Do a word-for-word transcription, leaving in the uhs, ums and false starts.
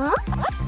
Huh?